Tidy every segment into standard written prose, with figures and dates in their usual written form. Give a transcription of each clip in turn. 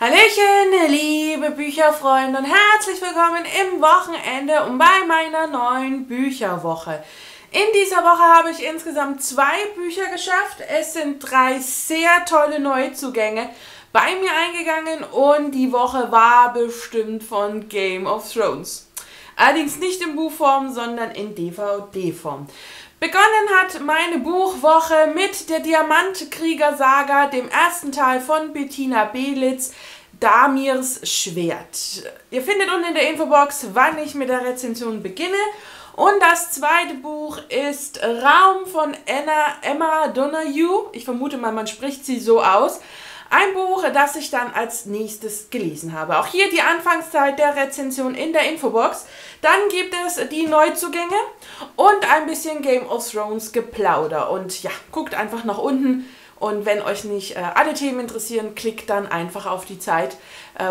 Hallöchen, liebe Bücherfreunde und herzlich willkommen im Wochenende und bei meiner neuen Bücherwoche. In dieser Woche habe ich insgesamt 2 Bücher geschafft. Es sind 3 sehr tolle Neuzugänge bei mir eingegangen und die Woche war bestimmt von Game of Thrones. Allerdings nicht in Buchform, sondern in DVD-Form. Begonnen hat meine Buchwoche mit der Diamantkriegersaga, dem ersten Teil von Bettina Belitz, Damirs Schwert. Ihr findet unten in der Infobox, wann ich mit der Rezension beginne. Und das zweite Buch ist Raum von Emma Donoghue. Ich vermute mal, man spricht sie so aus. Ein Buch, das ich dann als nächstes gelesen habe. Auch hier die Anfangszeit der Rezension in der Infobox. Dann gibt es die Neuzugänge und ein bisschen Game of Thrones Geplauder. Und ja, guckt einfach nach unten und wenn euch nicht alle Themen interessieren, klickt dann einfach auf die Zeit,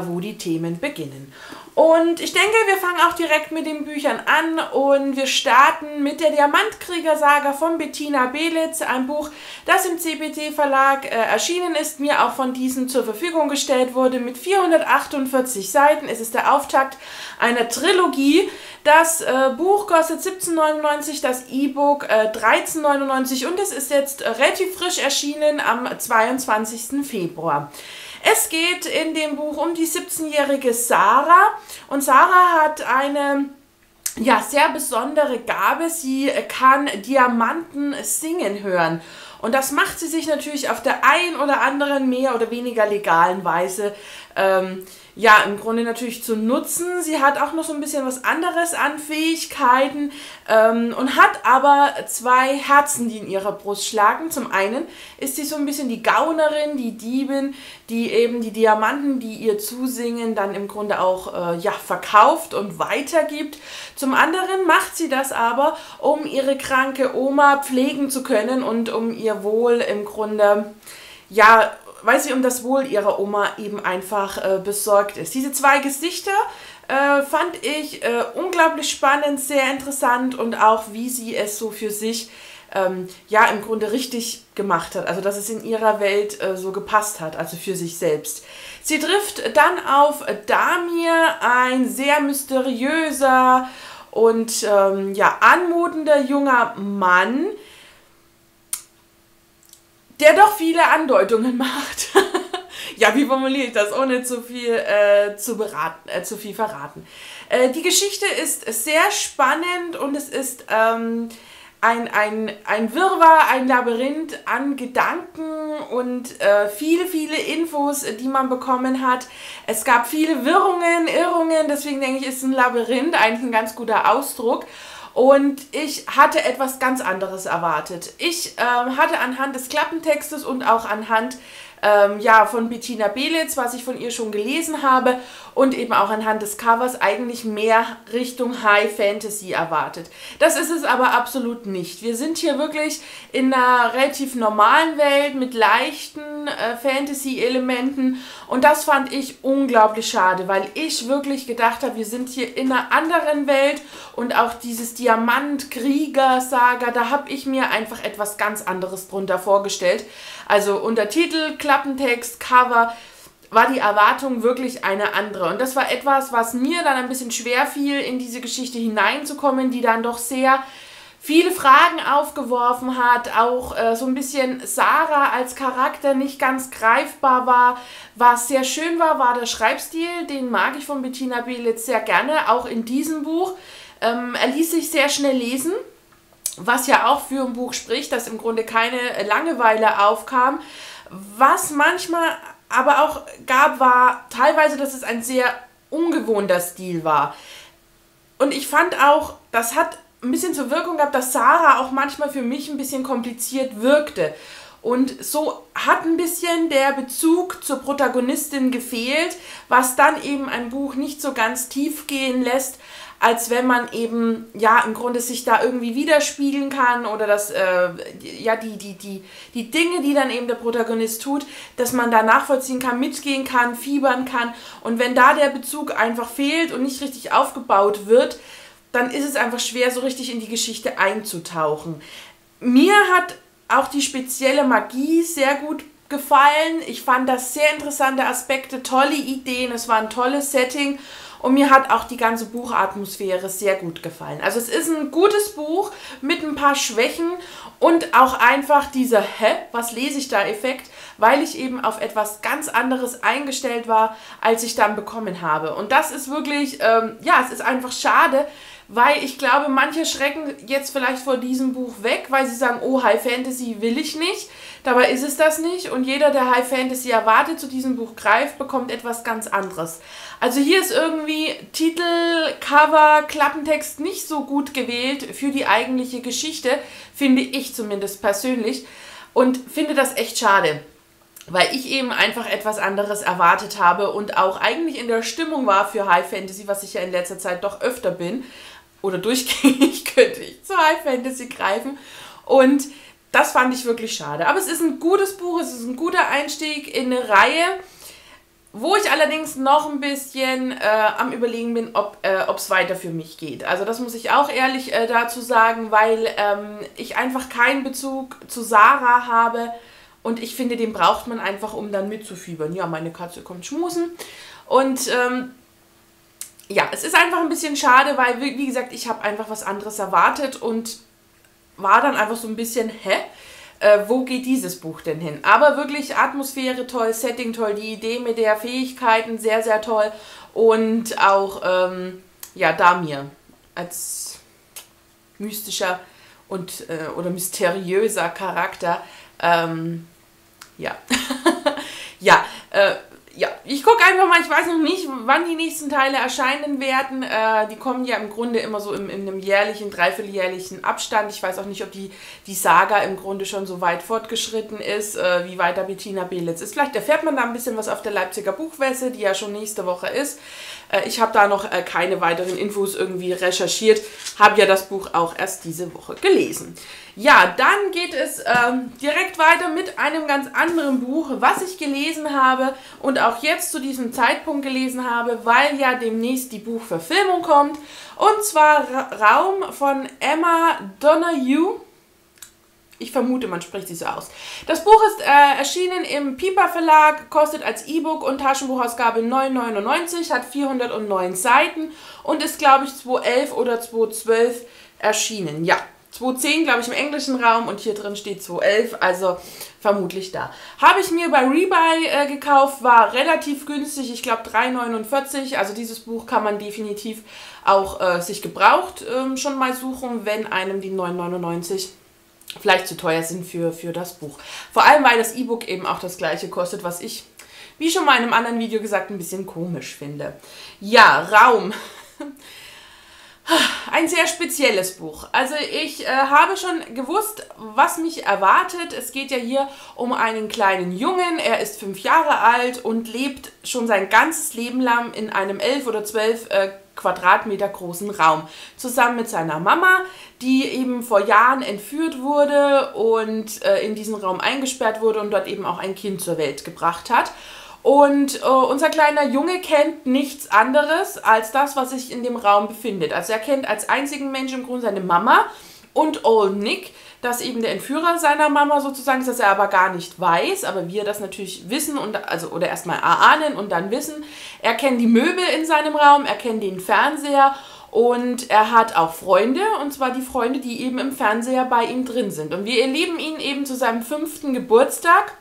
wo die Themen beginnen. Und ich denke, wir fangen auch direkt mit den Büchern an und wir starten mit der Diamantkriegersaga von Bettina Belitz, ein Buch, das im CBT Verlag erschienen ist, mir auch von diesem zur Verfügung gestellt wurde mit 448 Seiten. Es ist der Auftakt einer Trilogie. Das Buch kostet 17,99, das E-Book 13,99 und es ist jetzt relativ frisch erschienen am 22. Februar. Es geht in dem Buch um die 17-jährige Sarah und Sarah hat eine sehr besondere Gabe, sie kann Diamanten singen hören. Und das macht sie sich natürlich auf der einen oder anderen mehr oder weniger legalen Weise im Grunde natürlich zu nutzen. Sie hat auch noch so ein bisschen was anderes an Fähigkeiten und hat aber 2 Herzen, die in ihrer Brust schlagen. Zum einen ist sie so ein bisschen die Gaunerin, die Diebin, die eben die Diamanten, die ihr zusingen, dann im Grunde auch verkauft und weitergibt. Zum anderen macht sie das aber, um ihre kranke Oma pflegen zu können und um ihr Wohl im Grunde, weil sie um das Wohl ihrer Oma eben einfach besorgt ist. Diese 2 Gesichter fand ich unglaublich spannend, sehr interessant und auch, wie sie es so für sich im Grunde richtig gemacht hat. Also, dass es in ihrer Welt so gepasst hat, also für sich selbst. Sie trifft dann auf Damir, ein sehr mysteriöser und anmutender junger Mann, der doch viele Andeutungen macht. Wie formuliere ich das, ohne zu viel verraten. Die Geschichte ist sehr spannend und es ist ein Wirrwarr, ein Labyrinth an Gedanken und viele Infos, die man bekommen hat. Es gab viele Wirrungen, Irrungen, deswegen denke ich, ist ein Labyrinth eigentlich ein ganz guter Ausdruck. Und ich hatte etwas ganz anderes erwartet. Ich hatte anhand des Klappentextes und auch anhand von Bettina Belitz, was ich von ihr schon gelesen habe und eben auch anhand des Covers eigentlich mehr Richtung High Fantasy erwartet. Das ist es aber absolut nicht. Wir sind hier wirklich in einer relativ normalen Welt mit leichten Fantasy-Elementen und das fand ich unglaublich schade, weil ich wirklich gedacht habe, wir sind hier in einer anderen Welt und auch dieses Diamantkrieger-Saga, da habe ich mir einfach etwas ganz anderes drunter vorgestellt. Also Untertitel, Klappentext, Cover, war die Erwartung wirklich eine andere. Und das war etwas, was mir dann ein bisschen schwer fiel, in diese Geschichte hineinzukommen, die dann doch sehr viele Fragen aufgeworfen hat, auch so ein bisschen Sarah als Charakter nicht ganz greifbar war. Was sehr schön war, war der Schreibstil, den mag ich von Bettina Belitz sehr gerne, auch in diesem Buch. Er ließ sich sehr schnell lesen, was ja auch für ein Buch spricht, dass im Grunde keine Langeweile aufkam. Was manchmal aber auch gab, war teilweise, dass es ein sehr ungewohnter Stil war. Und ich fand auch, das hat ein bisschen zur Wirkung gehabt, dass Sarah auch manchmal für mich ein bisschen kompliziert wirkte. Und so hat ein bisschen der Bezug zur Protagonistin gefehlt, was dann eben ein Buch nicht so ganz tief gehen lässt, als wenn man eben, im Grunde sich da irgendwie widerspiegeln kann oder dass, die Dinge, die dann eben der Protagonist tut, dass man da nachvollziehen kann, mitgehen kann, fiebern kann. Und wenn da der Bezug einfach fehlt und nicht richtig aufgebaut wird, dann ist es einfach schwer, so richtig in die Geschichte einzutauchen. Mir hat auch die spezielle Magie sehr gut gefallen. Ich fand das sehr interessante Aspekte, tolle Ideen, es war ein tolles Setting und mir hat auch die ganze Buchatmosphäre sehr gut gefallen. Also es ist ein gutes Buch mit ein paar Schwächen und auch einfach dieser "Hä, was lese ich da?" Effekt, weil ich eben auf etwas ganz anderes eingestellt war, als ich dann bekommen habe. Und das ist wirklich, ja, es ist einfach schade, weil ich glaube, manche schrecken jetzt vielleicht vor diesem Buch weg, weil sie sagen, oh, High Fantasy will ich nicht. Dabei ist es das nicht. Und jeder, der High Fantasy erwartet, zu diesem Buch greift, bekommt etwas ganz anderes. Also hier ist irgendwie Titel, Cover, Klappentext nicht so gut gewählt für die eigentliche Geschichte, finde ich zumindest persönlich. Und finde das echt schade, weil ich eben einfach etwas anderes erwartet habe und auch eigentlich in der Stimmung war für High Fantasy, was ich ja in letzter Zeit doch öfter bin. Oder durchgängig könnte ich zu High Fantasy greifen und das fand ich wirklich schade. Aber es ist ein gutes Buch, es ist ein guter Einstieg in eine Reihe, wo ich allerdings noch ein bisschen am Überlegen bin, ob es weiter für mich geht. Also das muss ich auch ehrlich dazu sagen, weil ich einfach keinen Bezug zu Sarah habe und ich finde, den braucht man einfach, um dann mitzufiebern. Ja, meine Katze kommt schmusen und... ja, es ist einfach ein bisschen schade, weil, wie gesagt, ich habe einfach was anderes erwartet und war dann einfach so ein bisschen, hä? Wo geht dieses Buch denn hin? Aber wirklich Atmosphäre toll, Setting toll, die Idee mit der Fähigkeiten sehr, sehr toll und auch, ja, Damir als mystischer und oder mysteriöser Charakter, ja, ja, ja, ich gucke einfach mal, ich weiß noch nicht, wann die nächsten Teile erscheinen werden. Die kommen ja im Grunde immer so in einem jährlichen, dreivierteljährlichen Abstand. Ich weiß auch nicht, ob die Saga im Grunde schon so weit fortgeschritten ist, wie weiter Bettina Belitz ist. Vielleicht erfährt man da ein bisschen was auf der Leipziger Buchmesse, die ja schon nächste Woche ist. Ich habe da noch keine weiteren Infos irgendwie recherchiert, habe ja das Buch auch erst diese Woche gelesen. Ja, dann geht es direkt weiter mit einem ganz anderen Buch, was ich gelesen habe und auch jetzt zu diesem Zeitpunkt gelesen habe, weil ja demnächst die Buchverfilmung kommt. Und zwar Raum von Emma Donoghue. Ich vermute, man spricht sie so aus. Das Buch ist erschienen im Piper Verlag, kostet als E-Book und Taschenbuchausgabe 9,99, hat 409 Seiten und ist, glaube ich, 2011 oder 2012 erschienen. Ja, 2010, glaube ich, im englischen Raum und hier drin steht 2011, also vermutlich da. Habe ich mir bei Rebuy gekauft, war relativ günstig, ich glaube 3,49, also dieses Buch kann man definitiv auch sich gebraucht schon mal suchen, wenn einem die 9,99 vielleicht zu teuer sind für das Buch. Vor allem, weil das E-Book eben auch das gleiche kostet, was ich, wie schon mal in einem anderen Video gesagt, ein bisschen komisch finde. Ja, Raum. Ein sehr spezielles Buch. Also ich habe schon gewusst, was mich erwartet. Es geht ja hier um einen kleinen Jungen. Er ist 5 Jahre alt und lebt schon sein ganzes Leben lang in einem 11 oder 12 Quadratmeter großen Raum. Zusammen mit seiner Mama, die eben vor Jahren entführt wurde und in diesen Raum eingesperrt wurde und dort eben auch ein Kind zur Welt gebracht hat. Und unser kleiner Junge kennt nichts anderes als das, was sich in dem Raum befindet. Also er kennt als einzigen Menschen im Grunde seine Mama und Old Nick, das eben der Entführer seiner Mama sozusagen ist, dass er aber gar nicht weiß, aber wir das natürlich wissen und also oder erstmal erahnen und dann wissen. Er kennt die Möbel in seinem Raum, er kennt den Fernseher und er hat auch Freunde, und zwar die Freunde, die eben im Fernseher bei ihm drin sind. Und wir erleben ihn eben zu seinem 5. Geburtstag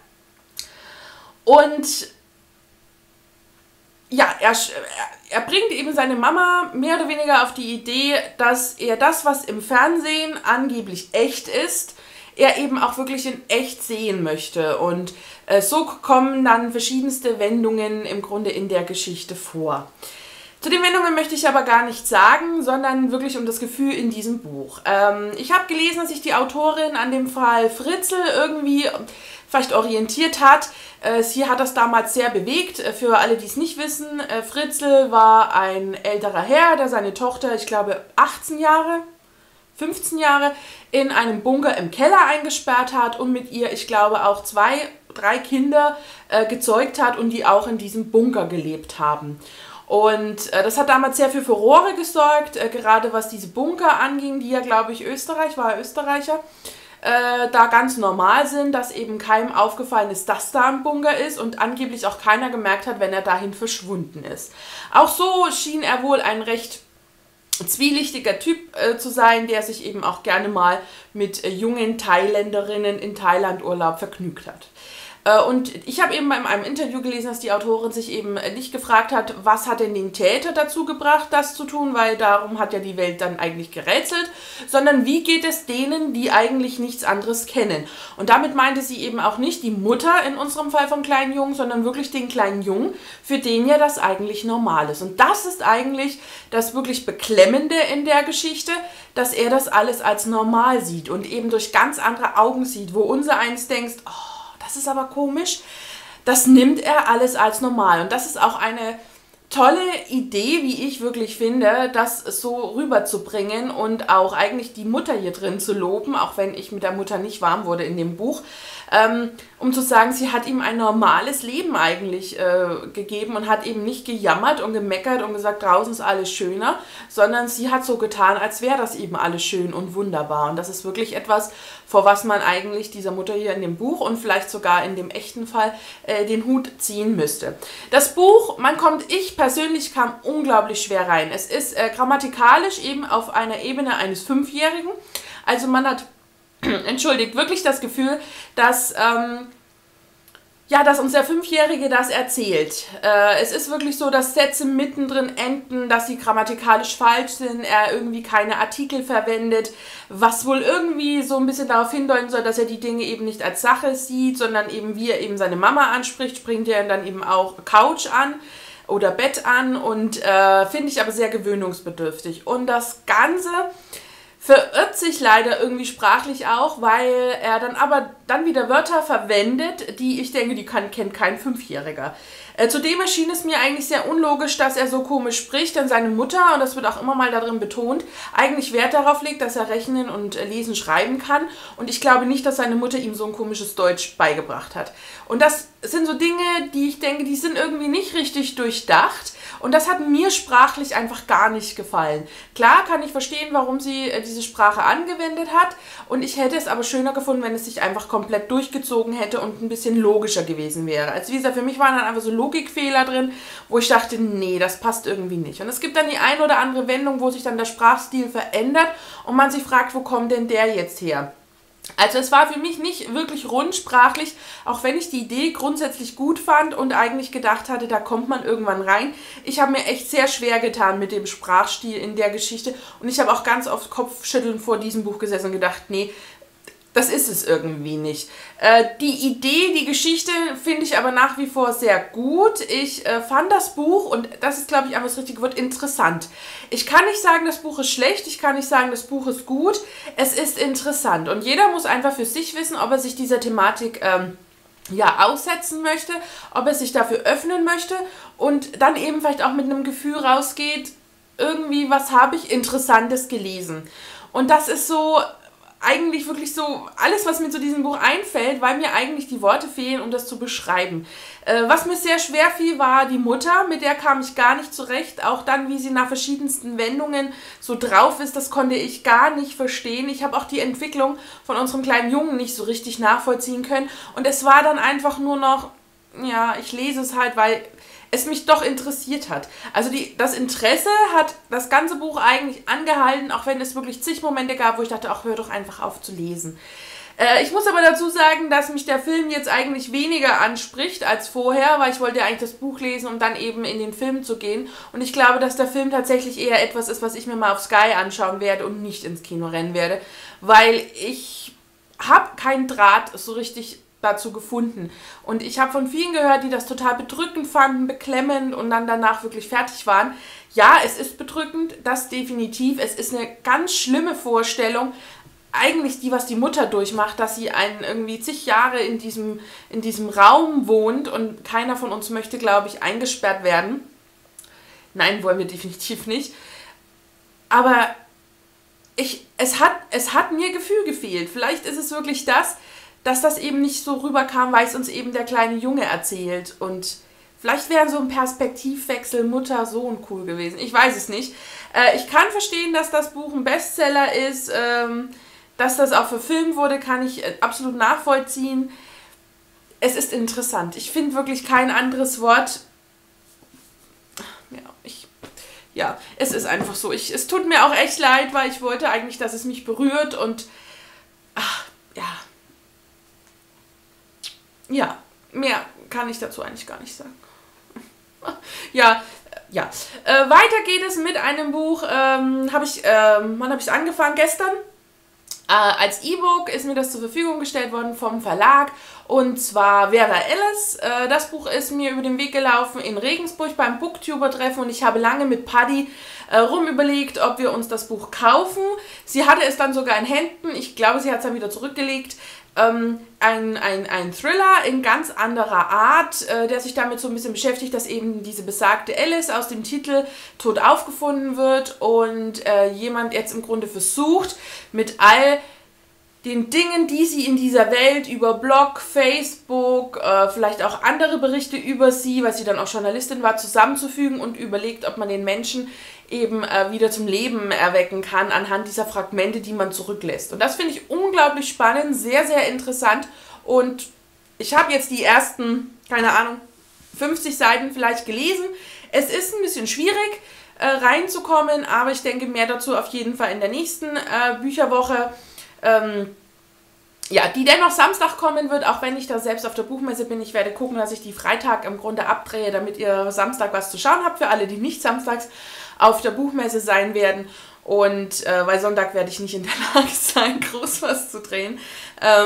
und ja, er bringt eben seine Mama mehr oder weniger auf die Idee, dass er das, was im Fernsehen angeblich echt ist, er eben auch wirklich in echt sehen möchte. Und so kommen dann verschiedenste Wendungen im Grunde in der Geschichte vor. Zu den Wendungen möchte ich aber gar nichts sagen, sondern wirklich um das Gefühl in diesem Buch. Ich habe gelesen, dass sich die Autorin an dem Fall Fritzl irgendwie vielleicht orientiert hat. Sie hat das damals sehr bewegt. Für alle, die es nicht wissen, Fritzl war ein älterer Herr, der seine Tochter, ich glaube 18 Jahre, 15 Jahre, in einem Bunker im Keller eingesperrt hat und mit ihr, ich glaube, auch 2, 3 Kinder gezeugt hat und die auch in diesem Bunker gelebt haben. Und das hat damals sehr viel Furore gesorgt, gerade was diese Bunker anging, die ja, glaube ich, Österreicher, da ganz normal sind, dass eben keinem aufgefallen ist, dass da ein Bunker ist und angeblich auch keiner gemerkt hat, wenn er dahin verschwunden ist. Auch so schien er wohl ein recht zwielichtiger Typ zu sein, der sich eben auch gerne mal mit jungen Thailänderinnen in Thailandurlaub vergnügt hat. Und ich habe eben in einem Interview gelesen, dass die Autorin sich eben nicht gefragt hat, was hat denn den Täter dazu gebracht, das zu tun, weil darum hat ja die Welt dann eigentlich gerätselt, sondern wie geht es denen, die eigentlich nichts anderes kennen. Und damit meinte sie eben auch nicht die Mutter in unserem Fall vom kleinen Jungen, sondern wirklich den kleinen Jungen, für den ja das eigentlich normal ist. Und das ist eigentlich das wirklich Beklemmende in der Geschichte, dass er das alles als normal sieht und eben durch ganz andere Augen sieht, wo unser eins denkt, oh, das ist aber komisch, das nimmt er alles als normal. Und das ist auch eine tolle Idee, wie ich wirklich finde, das so rüberzubringen und auch eigentlich die Mutter hier drin zu loben, auch wenn ich mit der Mutter nicht warm wurde in dem Buch, um zu sagen, sie hat ihm ein normales Leben eigentlich gegeben und hat eben nicht gejammert und gemeckert und gesagt, draußen ist alles schöner, sondern sie hat so getan, als wäre das eben alles schön und wunderbar. Und das ist wirklich etwas, vor was man eigentlich dieser Mutter hier in dem Buch und vielleicht sogar in dem echten Fall den Hut ziehen müsste. Das Buch, ich persönlich kam unglaublich schwer rein. Es ist grammatikalisch eben auf einer Ebene eines Fünfjährigen. Also man hat, wirklich das Gefühl, dass ja, dass uns der Fünfjährige das erzählt. Es ist wirklich so, dass Sätze mittendrin enden, dass sie grammatikalisch falsch sind, er irgendwie keine Artikel verwendet, was wohl irgendwie so ein bisschen darauf hindeuten soll, dass er die Dinge eben nicht als Sache sieht, sondern eben wie er eben seine Mama anspricht, springt er dann eben auch Couch an oder Bett an und finde ich aber sehr gewöhnungsbedürftig. Und das Ganze verirrt sich leider irgendwie sprachlich auch, weil er dann aber wieder Wörter verwendet, die ich denke, die kennt kein Fünfjähriger. Zudem erschien es mir eigentlich sehr unlogisch, dass er so komisch spricht, denn seine Mutter, und das wird auch immer mal darin betont, eigentlich Wert darauf legt, dass er rechnen und lesen schreiben kann. Und ich glaube nicht, dass seine Mutter ihm so ein komisches Deutsch beigebracht hat. Und das sind so Dinge, die ich denke, die sind irgendwie nicht richtig durchdacht. Und das hat mir sprachlich einfach gar nicht gefallen. Klar kann ich verstehen, warum sie diese Sprache angewendet hat. Und ich hätte es aber schöner gefunden, wenn es sich einfach komplett durchgezogen hätte und ein bisschen logischer gewesen wäre. Also wie gesagt, für mich waren dann einfach so Logikfehler drin, wo ich dachte, nee, das passt irgendwie nicht. Und es gibt dann die ein oder andere Wendung, wo sich dann der Sprachstil verändert und man sich fragt, wo kommt denn der jetzt her? Also es war für mich nicht wirklich rund sprachlich, auch wenn ich die Idee grundsätzlich gut fand und eigentlich gedacht hatte, da kommt man irgendwann rein. Ich habe mir echt sehr schwer getan mit dem Sprachstil in der Geschichte und ich habe auch ganz oft Kopfschütteln vor diesem Buch gesessen und gedacht, nee, das ist es irgendwie nicht. Die Idee, die Geschichte finde ich aber nach wie vor sehr gut. Ich fand das Buch, und das ist, glaube ich, einfach das richtige Wort, interessant. Ich kann nicht sagen, das Buch ist schlecht. Ich kann nicht sagen, das Buch ist gut. Es ist interessant. Und jeder muss einfach für sich wissen, ob er sich dieser Thematik ja, aussetzen möchte, ob er sich dafür öffnen möchte und dann eben vielleicht auch mit einem Gefühl rausgeht, irgendwie, was habe ich Interessantes gelesen. Und das ist so eigentlich wirklich so alles, was mir zu diesem Buch einfällt, weil mir eigentlich die Worte fehlen, um das zu beschreiben. Was mir sehr schwer fiel, war die Mutter, mit der kam ich gar nicht zurecht. Auch dann, wie sie nach verschiedensten Wendungen so drauf ist, das konnte ich gar nicht verstehen. Ich habe auch die Entwicklung von unserem kleinen Jungen nicht so richtig nachvollziehen können. Und es war dann einfach nur noch, ja, ich lese es halt, weil es mich doch interessiert hat. Also das Interesse hat das ganze Buch eigentlich angehalten, auch wenn es wirklich zig Momente gab, wo ich dachte, ach, hör doch einfach auf zu lesen. Ich muss aber dazu sagen, dass mich der Film jetzt eigentlich weniger anspricht als vorher, weil ich wollte ja eigentlich das Buch lesen, um dann eben in den Film zu gehen. Und ich glaube, dass der Film tatsächlich eher etwas ist, was ich mir mal auf Sky anschauen werde und nicht ins Kino rennen werde, weil ich habe keinen Draht so richtig dazu gefunden. Und ich habe von vielen gehört, die das total bedrückend fanden, beklemmend und dann danach wirklich fertig waren. Ja, es ist bedrückend, das definitiv. Es ist eine ganz schlimme Vorstellung, eigentlich die, was die Mutter durchmacht, dass sie irgendwie zig Jahre in diesem Raum wohnt und keiner von uns möchte, glaube ich, eingesperrt werden. Nein, wollen wir definitiv nicht. Aber es hat mir Gefühl gefehlt. Vielleicht ist es wirklich das, dass das eben nicht so rüberkam, weil es uns eben der kleine Junge erzählt. Und Vielleicht wäre so ein Perspektivwechsel Mutter-Sohn cool gewesen. Ich weiß es nicht. Ich kann verstehen, dass das Buch ein Bestseller ist. Dass das auch verfilmt wurde, kann ich absolut nachvollziehen. Es ist interessant. Ich finde wirklich kein anderes Wort. Ja, es ist einfach so. Es tut mir auch echt leid, weil ich wollte eigentlich, dass es mich berührt. Und ja, mehr kann ich dazu eigentlich gar nicht sagen. Weiter geht es mit einem Buch. Wann habe ich es angefangen? Gestern. Als E-Book ist mir das zur Verfügung gestellt worden vom Verlag, und zwar Vera Ellis. Das Buch ist mir über den Weg gelaufen in Regensburg beim Booktuber-Treffen, und ich habe lange mit Paddy rumüberlegt, ob wir uns das Buch kaufen. Sie hatte es dann sogar in Händen, ich glaube, sie hat es dann wieder zurückgelegt. Ein Thriller in ganz anderer Art, der sich damit so ein bisschen beschäftigt, dass eben diese besagte Alice aus dem Titel tot aufgefunden wird und jemand jetzt im Grunde versucht, mit all den Dingen, die sie in dieser Welt über Blog, Facebook, vielleicht auch andere Berichte über sie, weil sie dann auch Journalistin war, zusammenzufügen, und überlegt, ob man den Menschen eben wieder zum Leben erwecken kann anhand dieser Fragmente, die man zurücklässt. Und das finde ich unglaublich spannend, sehr, sehr interessant, und ich habe jetzt die ersten, keine Ahnung, 50 Seiten vielleicht gelesen. Es ist ein bisschen schwierig reinzukommen, aber ich denke, mehr dazu auf jeden Fall in der nächsten Bücherwoche. Die dennoch Samstag kommen wird, auch wenn ich da selbst auf der Buchmesse bin. Ich werde gucken, dass ich die Freitag im Grunde abdrehe, damit ihr Samstag was zu schauen habt, für alle, die nicht samstags auf der Buchmesse sein werden. Und weil Sonntag werde ich nicht in der Lage sein, groß was zu drehen. Da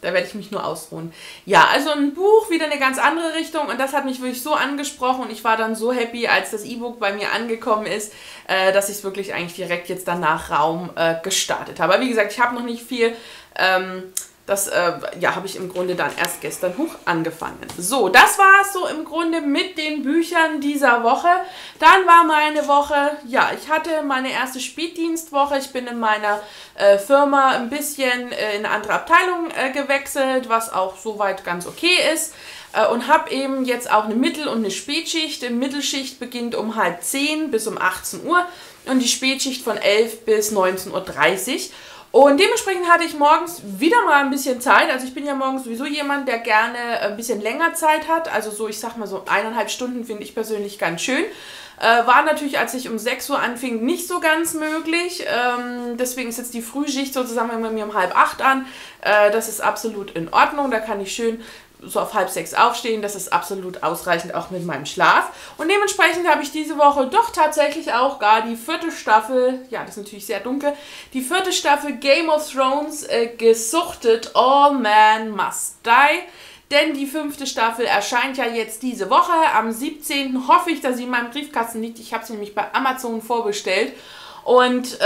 werde ich mich nur ausruhen. Ja, also ein Buch, wieder eine ganz andere Richtung, und das hat mich wirklich so angesprochen, und ich war dann so happy, als das E-Book bei mir angekommen ist, dass ich es wirklich eigentlich direkt jetzt danach Raum gestartet habe. Aber wie gesagt, ich habe noch nicht viel. Habe ich im Grunde dann erst gestern hoch angefangen. So, das war es so im Grunde mit den Büchern dieser Woche. Dann war meine Woche, ich hatte meine erste Spätdienstwoche. Ich bin in meiner Firma ein bisschen in eine andere Abteilung gewechselt, was auch soweit ganz okay ist. Und habe eben jetzt auch eine Mittel- und eine Spätschicht. Die Mittelschicht beginnt um 9:30 bis um 18 Uhr und die Spätschicht von 11 bis 19:30 Uhr. Und dementsprechend hatte ich morgens wieder mal ein bisschen Zeit. Also ich bin ja morgens sowieso jemand, der gerne ein bisschen länger Zeit hat. Also so, ich sag mal so 1,5 Stunden finde ich persönlich ganz schön. War natürlich, als ich um 6 Uhr anfing, nicht so ganz möglich. Deswegen ist jetzt die Frühschicht sozusagen bei mir um 7:30 an. Das ist absolut in Ordnung. Da kann ich schön so auf 5:30 aufstehen. Das ist absolut ausreichend, auch mit meinem Schlaf. Und dementsprechend habe ich diese Woche doch tatsächlich auch gar die 4. Staffel, das ist natürlich sehr dunkel, die 4. Staffel Game of Thrones gesuchtet. All Man Must Die. Denn die 5. Staffel erscheint ja jetzt diese Woche. Am 17. hoffe ich, dass sie in meinem Briefkasten liegt. Ich habe sie nämlich bei Amazon vorbestellt. Und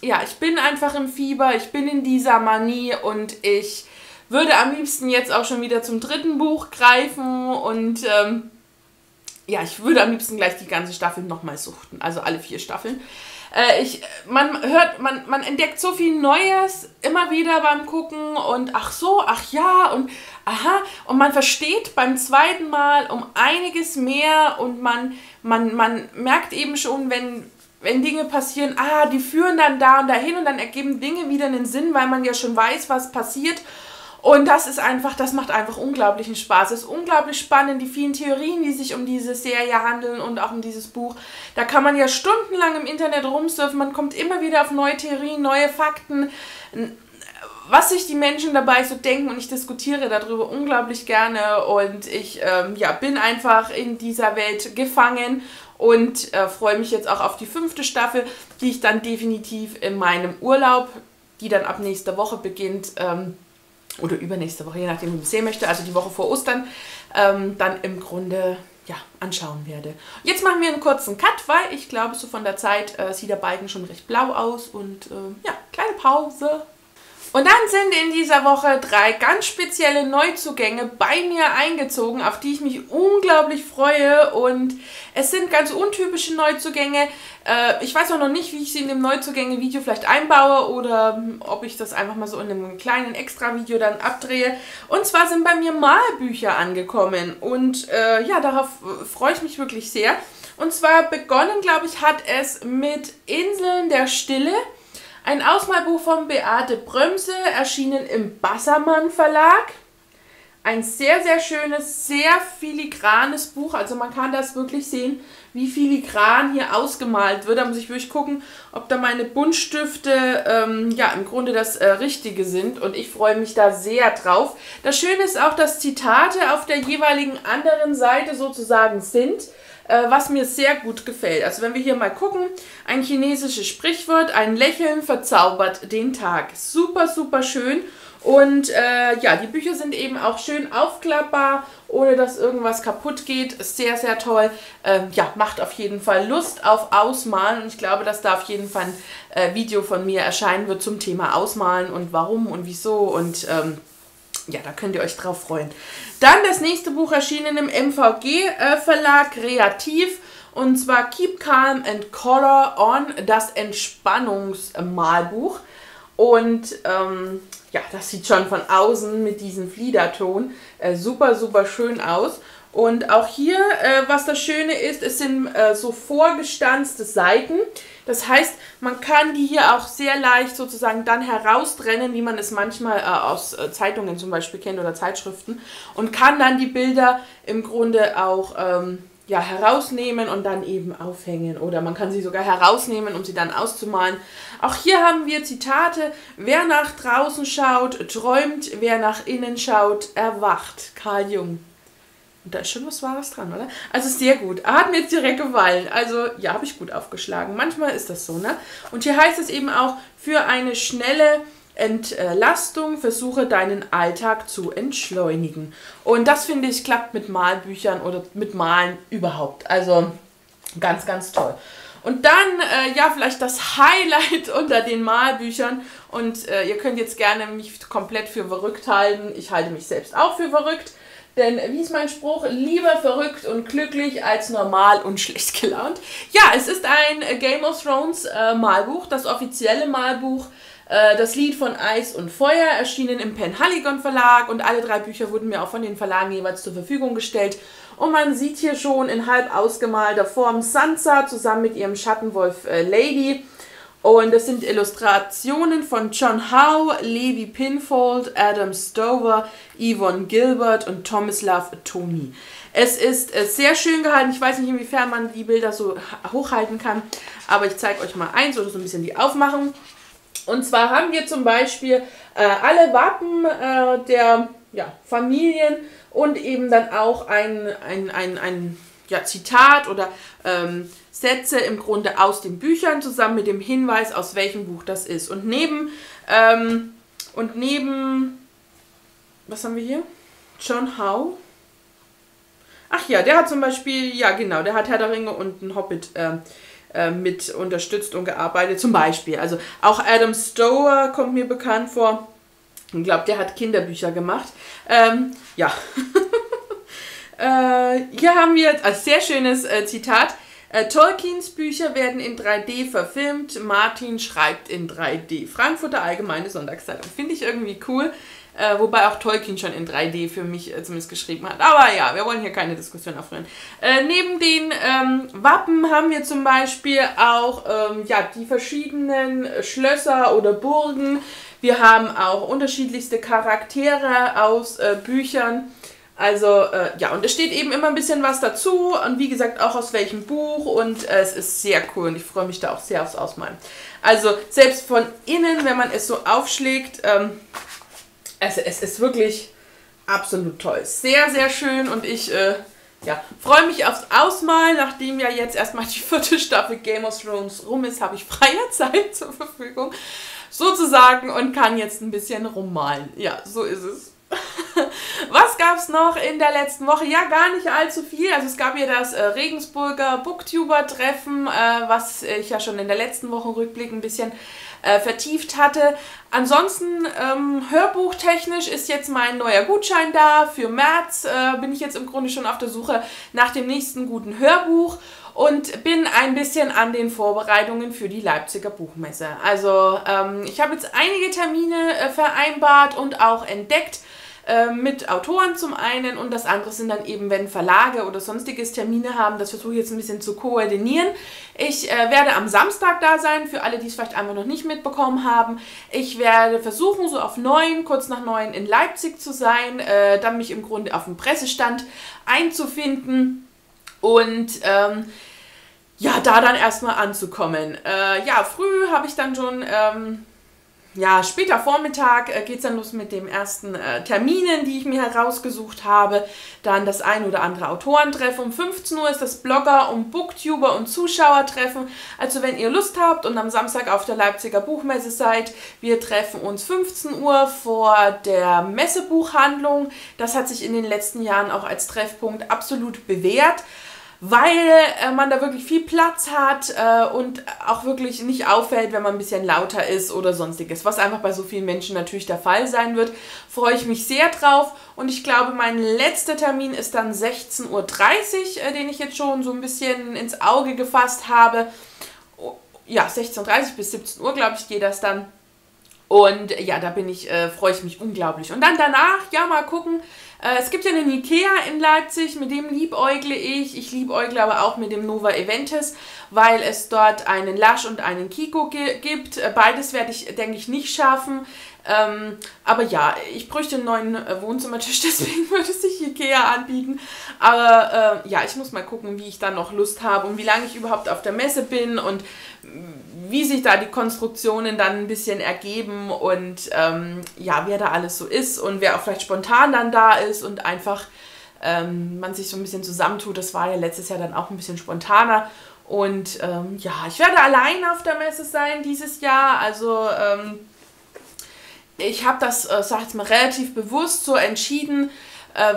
ich bin einfach im Fieber. Ich bin in dieser Manie, und ich würde am liebsten jetzt auch schon wieder zum 3. Buch greifen, und ich würde am liebsten gleich die ganze Staffel nochmal suchten, also alle 4 Staffeln. Man entdeckt so viel Neues immer wieder beim Gucken, und ach so, ach ja, und aha, und man versteht beim zweiten Mal um einiges mehr, und man merkt eben schon, wenn Dinge passieren, die führen dann da und dahin, und dann ergeben Dinge wieder einen Sinn, weil man ja schon weiß, was passiert. Und das macht einfach unglaublichen Spaß. Es ist unglaublich spannend, die vielen Theorien, die sich um diese Serie handeln und auch um dieses Buch. Da kann man ja stundenlang im Internet rumsurfen, man kommt immer wieder auf neue Theorien, neue Fakten, was sich die Menschen dabei so denken, und ich diskutiere darüber unglaublich gerne, und ich bin einfach in dieser Welt gefangen und freue mich jetzt auch auf die 5. Staffel, die ich dann definitiv in meinem Urlaub, die dann ab nächster Woche beginnt, oder übernächste Woche, je nachdem, wie man es sehen möchte, also die Woche vor Ostern, dann im Grunde anschauen werde. Jetzt machen wir einen kurzen Cut, weil ich glaube, so von der Zeit sieht der Balken schon recht blau aus, und kleine Pause. Und dann sind in dieser Woche 3 ganz spezielle Neuzugänge bei mir eingezogen, auf die ich mich unglaublich freue. Und es sind ganz untypische Neuzugänge. Ich weiß auch noch nicht, wie ich sie in dem Neuzugänge-Video vielleicht einbaue oder ob ich das einfach mal so in einem kleinen Extra-Video dann abdrehe. Und zwar sind bei mir Malbücher angekommen und ja, darauf freue ich mich wirklich sehr. Und zwar begonnen, glaube ich, hat es mit Inseln der Stille. Ein Ausmalbuch von Beate Brömse, erschienen im Bassermann Verlag. Ein sehr, sehr schönes, sehr filigranes Buch. Also man kann das wirklich sehen, wie filigran hier ausgemalt wird. Da muss ich wirklich gucken, ob da meine Buntstifte ja, im Grunde das Richtige sind. Und ich freue mich da sehr drauf. Das Schöne ist auch, dass Zitate auf der jeweiligen anderen Seite sozusagen sind, was mir sehr gut gefällt. Also wenn wir hier mal gucken, ein chinesisches Sprichwort, ein Lächeln verzaubert den Tag. Super, super schön. Und ja, die Bücher sind eben auch schön aufklappbar, ohne dass irgendwas kaputt geht. Sehr, sehr toll. Ja, macht auf jeden Fall Lust auf Ausmalen. Und ich glaube, dass da auf jeden Fall ein Video von mir erscheinen wird zum Thema Ausmalen und warum und wieso und ja, da könnt ihr euch drauf freuen. Dann das nächste Buch erschienen im MVG-Verlag, kreativ, und zwar Keep Calm and Color On, das Entspannungsmalbuch. Und ja, das sieht schon von außen mit diesem Fliederton super, super schön aus. Und auch hier, was das Schöne ist, es sind so vorgestanzte Seiten. Das heißt, man kann die hier auch sehr leicht sozusagen dann heraustrennen, wie man es manchmal aus Zeitungen zum Beispiel kennt oder Zeitschriften, und kann dann die Bilder im Grunde auch ja, herausnehmen und dann eben aufhängen. Oder man kann sie sogar herausnehmen, um sie dann auszumalen. Auch hier haben wir Zitate. Wer nach draußen schaut, träumt. Wer nach innen schaut, erwacht. Carl Jung. Und da ist schon was Wahres dran, oder? Also sehr gut. Hat mir jetzt direkt gefallen. Also ja, habe ich gut aufgeschlagen. Manchmal ist das so, ne? Und hier heißt es eben auch, für eine schnelle Entlastung versuche deinen Alltag zu entschleunigen. Und das, finde ich, klappt mit Malbüchern oder mit Malen überhaupt. Also ganz, ganz toll. Und dann, ja, vielleicht das Highlight unter den Malbüchern. Und ihr könnt jetzt gerne mich komplett für verrückt halten. Ich halte mich selbst auch für verrückt. Denn wie ist mein Spruch? Lieber verrückt und glücklich als normal und schlecht gelaunt. Ja, es ist ein Game of Thrones Malbuch, das offizielle Malbuch, das Lied von Eis und Feuer, erschienen im Penhaligon Verlag, und alle 3 Bücher wurden mir auch von den Verlagen jeweils zur Verfügung gestellt. Und man sieht hier schon in halb ausgemalter Form Sansa zusammen mit ihrem Schattenwolf Lady. Und das sind Illustrationen von John Howe, Levi Pinfold, Adam Stover, Yvonne Gilbert und Thomas Love Tony. Es ist sehr schön gehalten. Ich weiß nicht, inwiefern man die Bilder so hochhalten kann, aber ich zeige euch mal eins oder so ein bisschen die Aufmachung. Und zwar haben wir zum Beispiel alle Wappen der Familien und eben dann auch ein ja, Zitat oder Sätze im Grunde aus den Büchern zusammen mit dem Hinweis, aus welchem Buch das ist. Und neben, was haben wir hier? John Howe. Ach ja, der hat zum Beispiel, ja genau, der hat Herr der Ringe und ein Hobbit mit unterstützt und gearbeitet, zum Beispiel. Also auch Adam Stover kommt mir bekannt vor. Ich glaube, der hat Kinderbücher gemacht. Ja. Hier haben wir ein sehr schönes Zitat. Tolkiens Bücher werden in 3D verfilmt, Martin schreibt in 3D. Frankfurter Allgemeine Sonntagszeitung. Finde ich irgendwie cool, wobei auch Tolkien schon in 3D für mich zumindest geschrieben hat. Aber ja, wir wollen hier keine Diskussion aufrühren. Neben den Wappen haben wir zum Beispiel auch ja, die verschiedenen Schlösser oder Burgen. Wir haben auch unterschiedlichste Charaktere aus Büchern. Also, ja, und es steht eben immer ein bisschen was dazu und wie gesagt auch aus welchem Buch, und es ist sehr cool und ich freue mich da auch sehr aufs Ausmalen. Also, selbst von innen, wenn man es so aufschlägt, also es ist wirklich absolut toll. Sehr, sehr schön, und ich ja, freue mich aufs Ausmalen. Nachdem ja jetzt erstmal die 4. Staffel Game of Thrones rum ist, habe ich freie Zeit zur Verfügung, sozusagen, und kann jetzt ein bisschen rummalen. Ja, so ist es. Was gab es noch in der letzten Woche? Ja, gar nicht allzu viel. Also es gab hier das Regensburger Booktuber-Treffen, was ich ja schon in der letzten Woche rückblickend ein bisschen vertieft hatte. Ansonsten hörbuchtechnisch ist jetzt mein neuer Gutschein da. Für März bin ich jetzt im Grunde schon auf der Suche nach dem nächsten guten Hörbuch und bin ein bisschen an den Vorbereitungen für die Leipziger Buchmesse. Also ich habe jetzt einige Termine vereinbart und auch entdeckt, mit Autoren zum einen, und das andere sind dann eben, wenn Verlage oder sonstiges Termine haben, das versuche ich jetzt ein bisschen zu koordinieren. Ich werde am Samstag da sein, für alle, die es vielleicht einfach noch nicht mitbekommen haben. Ich werde versuchen, so auf 9, kurz nach 9 in Leipzig zu sein, dann mich im Grunde auf dem Pressestand einzufinden und ja, da dann erstmal anzukommen. Ja, früh habe ich dann schon... Ja, später Vormittag geht es dann los mit den ersten Terminen, die ich mir herausgesucht habe. Dann das ein oder andere Autorentreffen. Um 15 Uhr ist das Blogger- und Booktuber- und Zuschauertreffen. Also wenn ihr Lust habt und am Samstag auf der Leipziger Buchmesse seid, wir treffen uns 15 Uhr vor der Messebuchhandlung. Das hat sich in den letzten Jahren auch als Treffpunkt absolut bewährt, weil man da wirklich viel Platz hat und auch wirklich nicht auffällt, wenn man ein bisschen lauter ist oder sonstiges, was einfach bei so vielen Menschen natürlich der Fall sein wird. Freue ich mich sehr drauf, und ich glaube, mein letzter Termin ist dann 16.30 Uhr, den ich jetzt schon so ein bisschen ins Auge gefasst habe. Ja, 16.30 bis 17 Uhr, glaube ich, geht das dann. Und ja, da bin ich, freue ich mich unglaublich. Und dann danach, ja, mal gucken. Es gibt ja einen Ikea in Leipzig, mit dem liebäugle ich. Ich liebäugle aber auch mit dem Nova Eventes, weil es dort einen Lasch und einen Kiko gibt. Beides werde ich, denke ich, nicht schaffen. Aber ja, ich bräuchte einen neuen Wohnzimmertisch, deswegen würde sich Ikea anbieten. Aber ja, ich muss mal gucken, wie ich da noch Lust habe und wie lange ich überhaupt auf der Messe bin und wie sich da die Konstruktionen dann ein bisschen ergeben und ja, wer da alles so ist und wer auch vielleicht spontan dann da ist und einfach man sich so ein bisschen zusammentut. Das war ja letztes Jahr dann auch ein bisschen spontaner. Und ja, ich werde allein auf der Messe sein dieses Jahr, also... Ich habe das, sag ich jetzt mal, relativ bewusst so entschieden,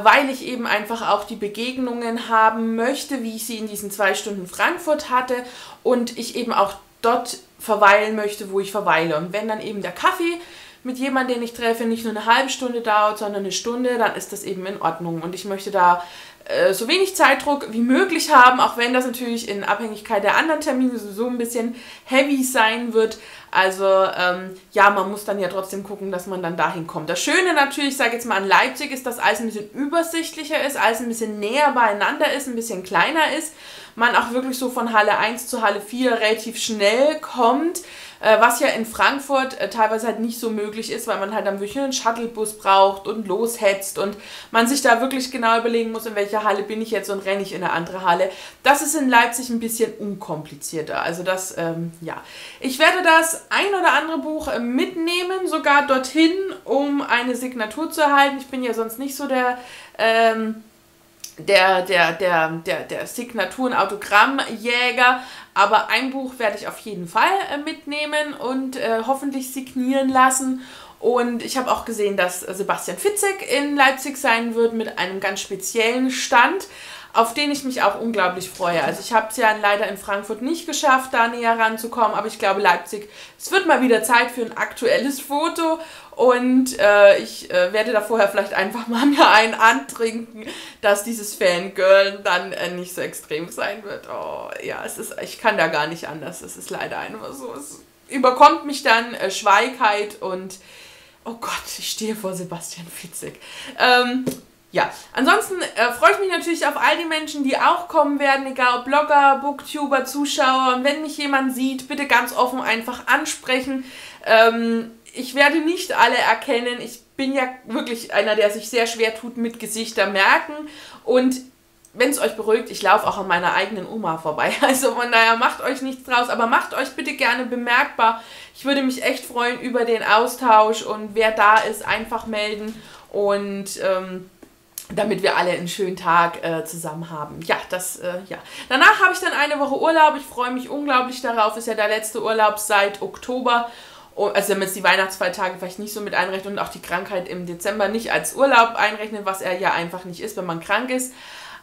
weil ich eben einfach auch die Begegnungen haben möchte, wie ich sie in diesen 2 Stunden Frankfurt hatte, und ich eben auch dort verweilen möchte, wo ich verweile. Und wenn dann eben der Kaffee mit jemandem, den ich treffe, nicht nur eine halbe Stunde dauert, sondern eine Stunde, dann ist das eben in Ordnung. Und ich möchte da so wenig Zeitdruck wie möglich haben, auch wenn das natürlich in Abhängigkeit der anderen Termine so ein bisschen heavy sein wird. Also ja, man muss dann ja trotzdem gucken, dass man dann dahin kommt. Das Schöne natürlich, ich sage jetzt mal, an Leipzig ist, dass alles ein bisschen übersichtlicher ist, alles ein bisschen näher beieinander ist, ein bisschen kleiner ist. Man auch wirklich so von Halle 1 zu Halle 4 relativ schnell kommt, was ja in Frankfurt teilweise halt nicht so möglich ist, weil man halt dann wirklich einen Shuttlebus braucht und loshetzt und man sich da wirklich genau überlegen muss, in welcher Halle bin ich jetzt und renne ich in eine andere Halle. Das ist in Leipzig ein bisschen unkomplizierter. Also das, ja. Ich werde das ein oder andere Buch mitnehmen, sogar dorthin, um eine Signatur zu erhalten. Ich bin ja sonst nicht so der Signaturen- Autogrammjäger, aber ein Buch werde ich auf jeden Fall mitnehmen und hoffentlich signieren lassen. Und ich habe auch gesehen, dass Sebastian Fitzek in Leipzig sein wird mit einem ganz speziellen Stand, auf den ich mich auch unglaublich freue. Also ich habe es ja leider in Frankfurt nicht geschafft, da näher ranzukommen, aber ich glaube, Leipzig, es wird mal wieder Zeit für ein aktuelles Foto. Und ich werde da vorher vielleicht einfach mal mir einen antrinken, dass dieses Fangirl dann nicht so extrem sein wird. Oh, ja, es ist, ich kann da gar nicht anders. Es ist leider einfach so. Es überkommt mich dann Schweigheit und... Oh Gott, ich stehe vor Sebastian Fitzek. Ja, ansonsten freue ich mich natürlich auf all die Menschen, die auch kommen werden, egal ob Blogger, Booktuber, Zuschauer. Und wenn mich jemand sieht, bitte ganz offen einfach ansprechen. Ich werde nicht alle erkennen. Ich bin ja wirklich einer, der sich sehr schwer tut mit Gesichter merken. Und wenn es euch beruhigt, ich laufe auch an meiner eigenen Oma vorbei. Also von daher, macht euch nichts draus, aber macht euch bitte gerne bemerkbar. Ich würde mich echt freuen über den Austausch, und wer da ist, einfach melden, und damit wir alle einen schönen Tag zusammen haben. Ja, das, ja. Danach habe ich dann eine Woche Urlaub. Ich freue mich unglaublich darauf. Ist ja der letzte Urlaub seit Oktober. Also wenn man jetzt die Weihnachtsfeiertage vielleicht nicht so mit einrechnet und auch die Krankheit im Dezember nicht als Urlaub einrechnet, was er ja einfach nicht ist, wenn man krank ist.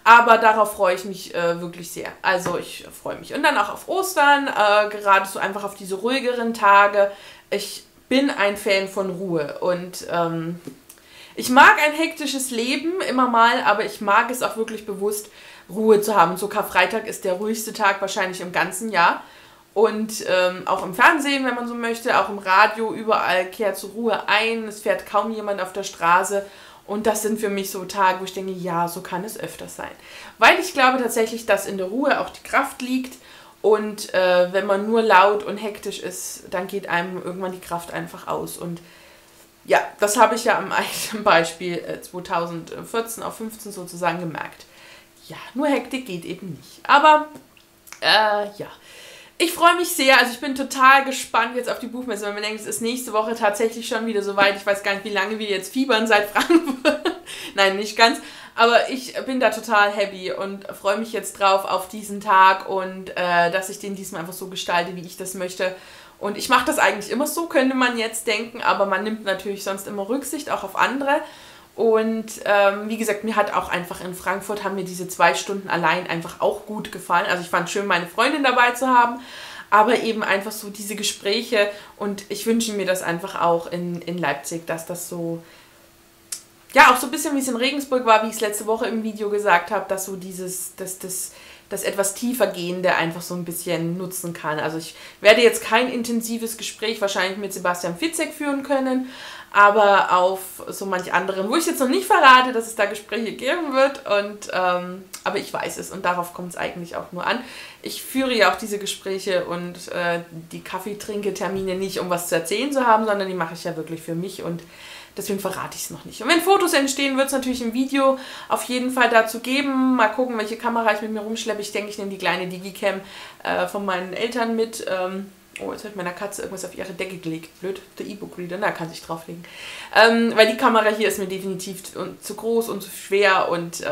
Aber darauf freue ich mich wirklich sehr. Also ich freue mich. Und dann auch auf Ostern, gerade so einfach auf diese ruhigeren Tage. Ich bin ein Fan von Ruhe und ich mag ein hektisches Leben immer mal, aber ich mag es auch wirklich bewusst, Ruhe zu haben. Und so Karfreitag ist der ruhigste Tag wahrscheinlich im ganzen Jahr. Und auch im Fernsehen, wenn man so möchte, auch im Radio, überall kehrt zur Ruhe ein. Es fährt kaum jemand auf der Straße. Und das sind für mich so Tage, wo ich denke, ja, so kann es öfters sein. Weil ich glaube tatsächlich, dass in der Ruhe auch die Kraft liegt. Und wenn man nur laut und hektisch ist, dann geht einem irgendwann die Kraft einfach aus. Und ja, das habe ich ja am eigenen Beispiel 2014 auf 15 sozusagen gemerkt. Ja, nur Hektik geht eben nicht. Aber ja, ich freue mich sehr. Also ich bin total gespannt jetzt auf die Buchmesse, weil man denkt, es ist nächste Woche tatsächlich schon wieder soweit. Ich weiß gar nicht, wie lange wir jetzt fiebern seit Frankfurt. Nein, nicht ganz. Aber ich bin da total happy und freue mich jetzt drauf auf diesen Tag und dass ich den diesmal einfach so gestalte, wie ich das möchte. Und ich mache das eigentlich immer so, könnte man jetzt denken, aber man nimmt natürlich sonst immer Rücksicht, auch auf andere. Und wie gesagt, mir hat auch einfach in Frankfurt, haben mir diese 2 Stunden allein einfach auch gut gefallen. Also ich fand es schön, meine Freundin dabei zu haben, aber eben einfach so diese Gespräche. Und ich wünsche mir das einfach auch in Leipzig, dass das so... Ja, auch so ein bisschen wie es in Regensburg war, wie ich es letzte Woche im Video gesagt habe, dass so dieses, das etwas tiefergehende einfach so ein bisschen nutzen kann. Also ich werde jetzt kein intensives Gespräch wahrscheinlich mit Sebastian Fitzek führen können, aber auf so manch anderen, wo ich jetzt noch nicht verrate, dass es da Gespräche geben wird. Und aber ich weiß es und darauf kommt es eigentlich auch nur an. Ich führe ja auch diese Gespräche und die Kaffeetrinketermine nicht, um was zu erzählen zu haben, sondern die mache ich ja wirklich für mich und deswegen verrate ich es noch nicht. Und wenn Fotos entstehen, wird es natürlich ein Video auf jeden Fall dazu geben. Mal gucken, welche Kamera ich mit mir rumschleppe. Ich denke, ich nehme die kleine Digicam von meinen Eltern mit. Oh, jetzt hat meiner Katze irgendwas auf ihre Decke gelegt. Blöd, der E-Book-Reader, da kann ich drauflegen. Weil die Kamera hier ist mir definitiv zu groß und zu schwer und...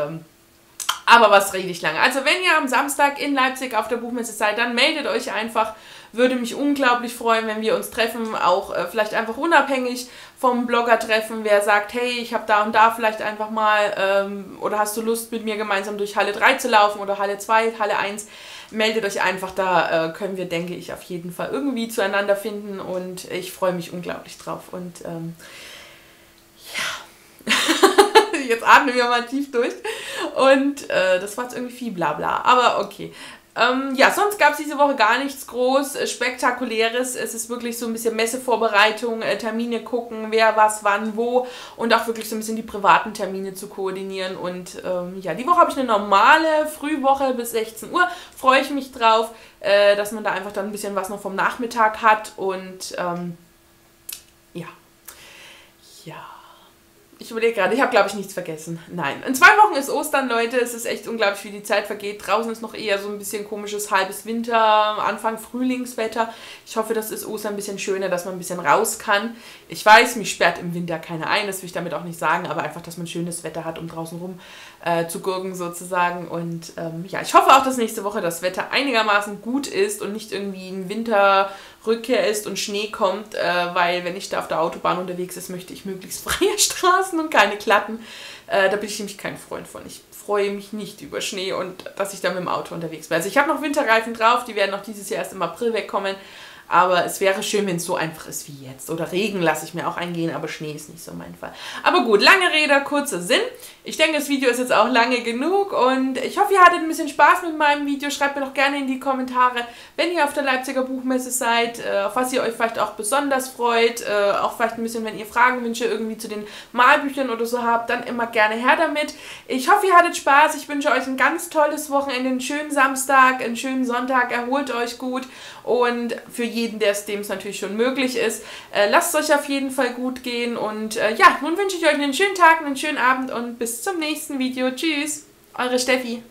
aber was rede ich lange. Also wenn ihr am Samstag in Leipzig auf der Buchmesse seid, dann meldet euch einfach. Würde mich unglaublich freuen, wenn wir uns treffen, auch vielleicht einfach unabhängig vom Blogger treffen. Wer sagt, hey, ich habe da und da vielleicht einfach mal oder hast du Lust mit mir gemeinsam durch Halle 3 zu laufen oder Halle 2, Halle 1, meldet euch einfach, da können wir, denke ich, auf jeden Fall irgendwie zueinander finden und ich freue mich unglaublich drauf. Und ja, jetzt atmen wir mal tief durch. Und das war jetzt irgendwie viel Blabla, aber okay. Ja, sonst gab es diese Woche gar nichts groß Spektakuläres. Es ist wirklich so ein bisschen Messevorbereitung, Termine gucken, wer, was, wann, wo und auch wirklich so ein bisschen die privaten Termine zu koordinieren. Und ja, die Woche habe ich eine normale Frühwoche bis 16 Uhr. Freue ich mich drauf, dass man da einfach dann ein bisschen was noch vom Nachmittag hat und ja. Ja. Ich überlege gerade, ich habe, glaube ich, nichts vergessen. Nein. In 2 Wochen ist Ostern, Leute. Es ist echt unglaublich, wie die Zeit vergeht. Draußen ist noch eher so ein bisschen komisches halbes Winter, Anfang Frühlingswetter. Ich hoffe, das ist Ostern ein bisschen schöner, dass man ein bisschen raus kann. Ich weiß, mich sperrt im Winter keiner ein, das will ich damit auch nicht sagen, aber einfach, dass man schönes Wetter hat, um draußen rum zu gurken sozusagen. Und ja, ich hoffe auch, dass nächste Woche das Wetter einigermaßen gut ist und nicht irgendwie ein Winter... Rückkehr ist und Schnee kommt, weil wenn ich da auf der Autobahn unterwegs ist, möchte ich möglichst freie Straßen und keine Klatten. Da bin ich nämlich kein Freund von. Ich freue mich nicht über Schnee und dass ich da mit dem Auto unterwegs bin. Also ich habe noch Winterreifen drauf, die werden noch dieses Jahr erst im April wegkommen, aber es wäre schön, wenn es so einfach ist wie jetzt. Oder Regen lasse ich mir auch eingehen, aber Schnee ist nicht so mein Fall. Aber gut, lange Rede, kurzer Sinn. Ich denke, das Video ist jetzt auch lange genug und ich hoffe, ihr hattet ein bisschen Spaß mit meinem Video. Schreibt mir doch gerne in die Kommentare, wenn ihr auf der Leipziger Buchmesse seid, auf was ihr euch vielleicht auch besonders freut, auch vielleicht ein bisschen, wenn ihr Fragenwünsche irgendwie zu den Malbüchern oder so habt, dann immer gerne her damit. Ich hoffe, ihr hattet Spaß. Ich wünsche euch ein ganz tolles Wochenende, einen schönen Samstag, einen schönen Sonntag. Erholt euch gut und für jeden, der es dem natürlich schon möglich ist, lasst es euch auf jeden Fall gut gehen und ja, nun wünsche ich euch einen schönen Tag, einen schönen Abend und bis zum nächsten Video. Tschüss, eure Steffi.